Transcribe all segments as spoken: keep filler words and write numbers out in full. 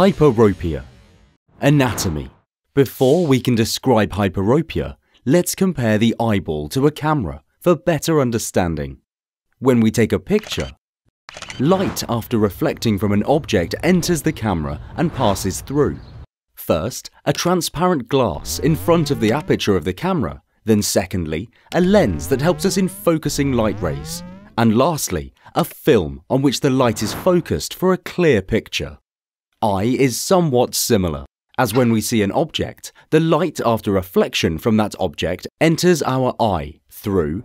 Hyperopia. Anatomy. Before we can describe hyperopia, let's compare the eyeball to a camera for better understanding. When we take a picture, light after reflecting from an object enters the camera and passes through. First, a transparent glass in front of the aperture of the camera, then secondly, a lens that helps us in focusing light rays, and lastly, a film on which the light is focused for a clear picture. Eye is somewhat similar, as when we see an object, the light after reflection from that object enters our eye through,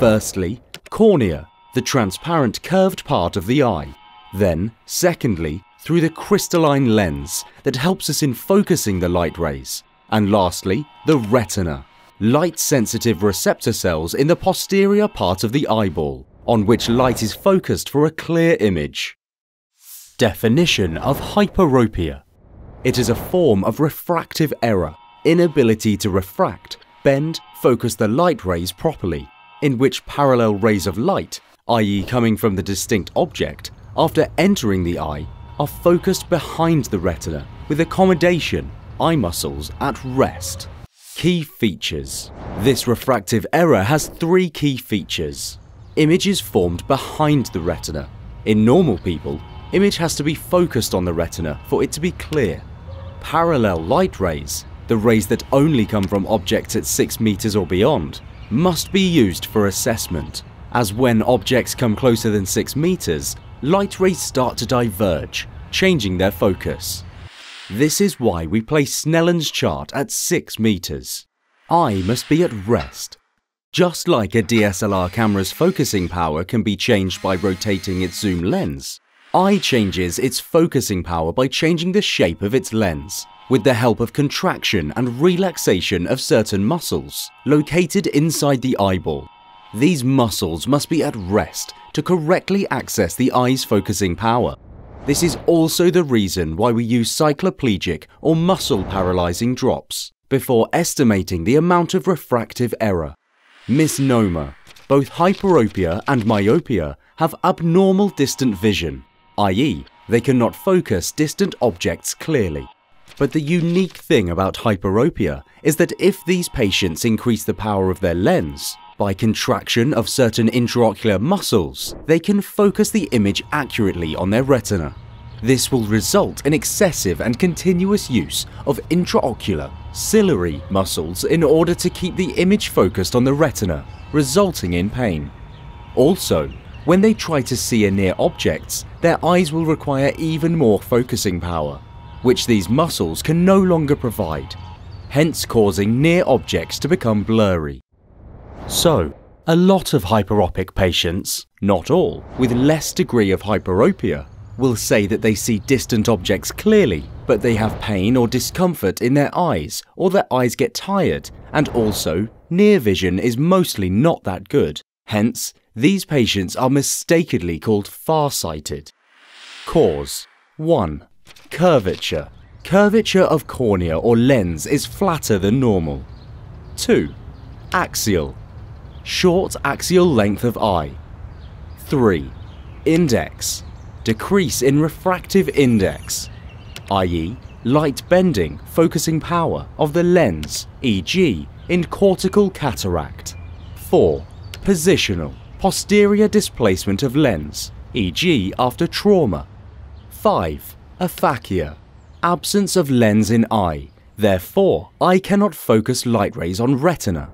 firstly, cornea, the transparent curved part of the eye, then, secondly, through the crystalline lens that helps us in focusing the light rays, and lastly, the retina, light-sensitive receptor cells in the posterior part of the eyeball, on which light is focused for a clear image. Definition of hyperopia. It is a form of refractive error, inability to refract, bend, focus the light rays properly, in which parallel rays of light, that is coming from the distinct object, after entering the eye, are focused behind the retina with accommodation, eye muscles at rest. Key features. This refractive error has three key features. Images formed behind the retina. In normal people, image has to be focused on the retina for it to be clear. Parallel light rays, the rays that only come from objects at six meters or beyond, must be used for assessment, as when objects come closer than six meters, light rays start to diverge, changing their focus. This is why we place Snellen's chart at six meters. Eye must be at rest. Just like a D S L R camera's focusing power can be changed by rotating its zoom lens, eye changes its focusing power by changing the shape of its lens, with the help of contraction and relaxation of certain muscles located inside the eyeball. These muscles must be at rest to correctly access the eye's focusing power. This is also the reason why we use cycloplegic or muscle paralyzing drops before estimating the amount of refractive error. Misnomer. Both hyperopia and myopia have abnormal distant vision, that is they cannot focus distant objects clearly. But the unique thing about hyperopia is that if these patients increase the power of their lens by contraction of certain intraocular muscles, they can focus the image accurately on their retina. This will result in excessive and continuous use of intraocular, ciliary muscles in order to keep the image focused on the retina, resulting in pain. Also, when they try to see and near objects, their eyes will require even more focusing power, which these muscles can no longer provide, hence causing near objects to become blurry. So, a lot of hyperopic patients, not all, with less degree of hyperopia, will say that they see distant objects clearly, but they have pain or discomfort in their eyes, or their eyes get tired, and also, near vision is mostly not that good, hence, these patients are mistakenly called farsighted. Cause. one. Curvature. Curvature of cornea or lens is flatter than normal. two. Axial. Short axial length of eye. three. Index. Decrease in refractive index, that is light bending, focusing power of the lens, for example in cortical cataract. four. Positional. Posterior displacement of lens, for example after trauma. five. Aphakia. Absence of lens in eye, therefore eye cannot focus light rays on retina.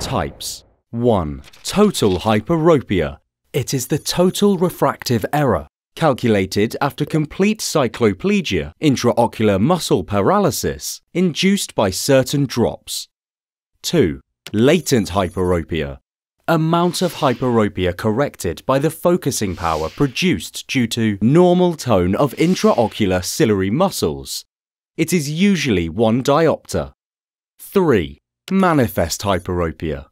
Types. one. Total hyperopia. It is the total refractive error, calculated after complete cycloplegia, intraocular muscle paralysis, induced by certain drops. two. Latent hyperopia. Amount of hyperopia corrected by the focusing power produced due to normal tone of intraocular ciliary muscles. It is usually one diopter. three. Manifest hyperopia.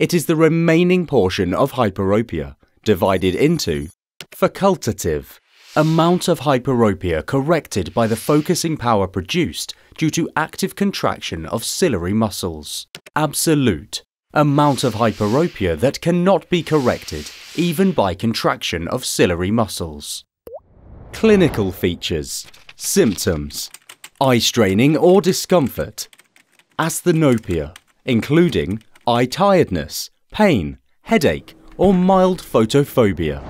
It is the remaining portion of hyperopia, divided into facultative. Amount of hyperopia corrected by the focusing power produced due to active contraction of ciliary muscles. Absolute. Amount of hyperopia that cannot be corrected, even by contraction of ciliary muscles. Clinical features. Symptoms: eye straining or discomfort, asthenopia, including eye tiredness, pain, headache, or mild photophobia.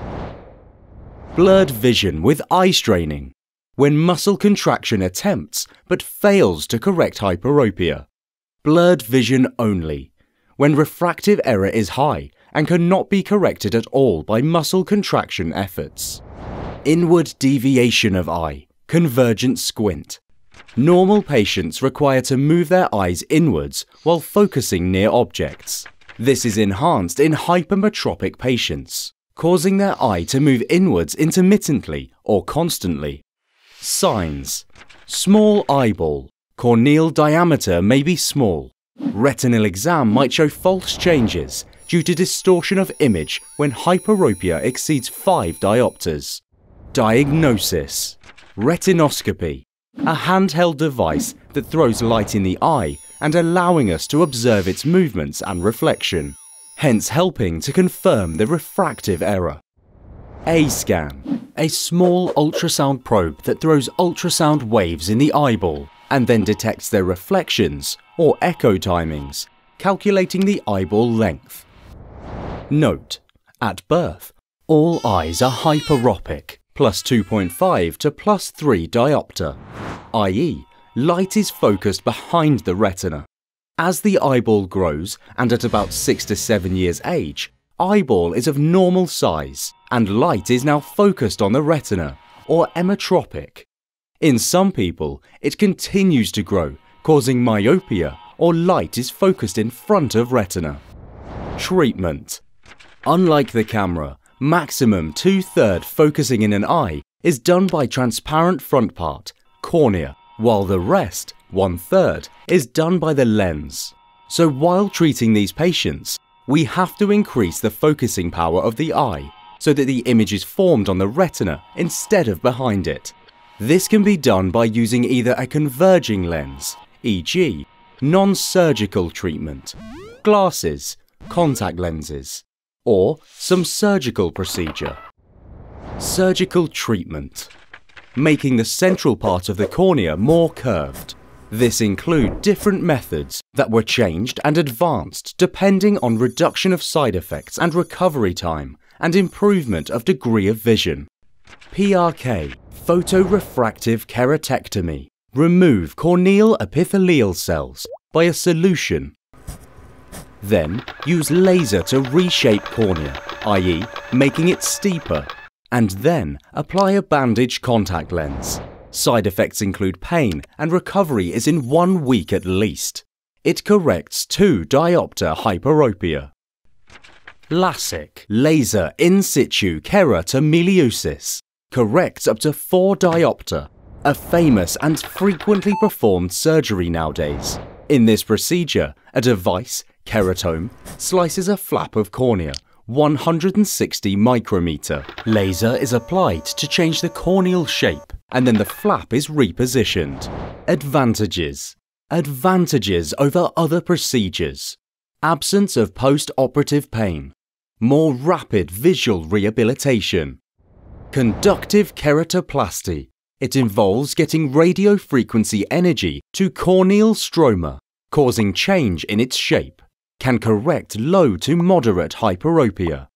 Blurred vision with eye straining, when muscle contraction attempts but fails to correct hyperopia. Blurred vision only, when refractive error is high and cannot be corrected at all by muscle contraction efforts. Inward deviation of eye, convergent squint. Normal patients require to move their eyes inwards while focusing near objects. This is enhanced in hypermetropic patients, causing their eye to move inwards intermittently or constantly. Signs: small eyeball, corneal diameter may be small. Retinal exam might show false changes due to distortion of image when hyperopia exceeds five diopters. Diagnosis: retinoscopy, a handheld device that throws light in the eye and allowing us to observe its movements and reflection, hence helping to confirm the refractive error. A-scan, a small ultrasound probe that throws ultrasound waves in the eyeball and then detects their reflections or echo timings, calculating the eyeball length. Note: at birth, all eyes are hyperopic, plus two point five to plus three diopter, that is, light is focused behind the retina. As the eyeball grows, and at about six to seven years age, eyeball is of normal size, and light is now focused on the retina, or emmetropic. In some people, it continues to grow, causing myopia, or light is focused in front of retina. Treatment: unlike the camera, maximum two-third focusing in an eye is done by transparent front part, cornea, while the rest, one-third, is done by the lens. So while treating these patients, we have to increase the focusing power of the eye so that the image is formed on the retina instead of behind it. This can be done by using either a converging lens, for example non-surgical treatment, glasses, contact lenses, or some surgical procedure. Surgical treatment: making the central part of the cornea more curved. This includes different methods that were changed and advanced depending on reduction of side effects and recovery time and improvement of degree of vision. P R K, Photorefractive keratectomy. Remove corneal epithelial cells by a solution. Then use laser to reshape cornea, that is, making it steeper, and then apply a bandage contact lens. Side effects include pain, and recovery is in one week at least. It corrects two diopter hyperopia. LASIK, laser in situ keratomileusis, corrects up to four diopter, a famous and frequently performed surgery nowadays. In this procedure, a device, keratome, slices a flap of cornea, one hundred sixty micrometer. Laser is applied to change the corneal shape, and then the flap is repositioned. Advantages: advantages over other procedures. Absence of post-operative pain. More rapid visual rehabilitation. Conductive keratoplasty. It involves getting radiofrequency energy to corneal stroma, causing change in its shape. Can correct low to moderate hyperopia.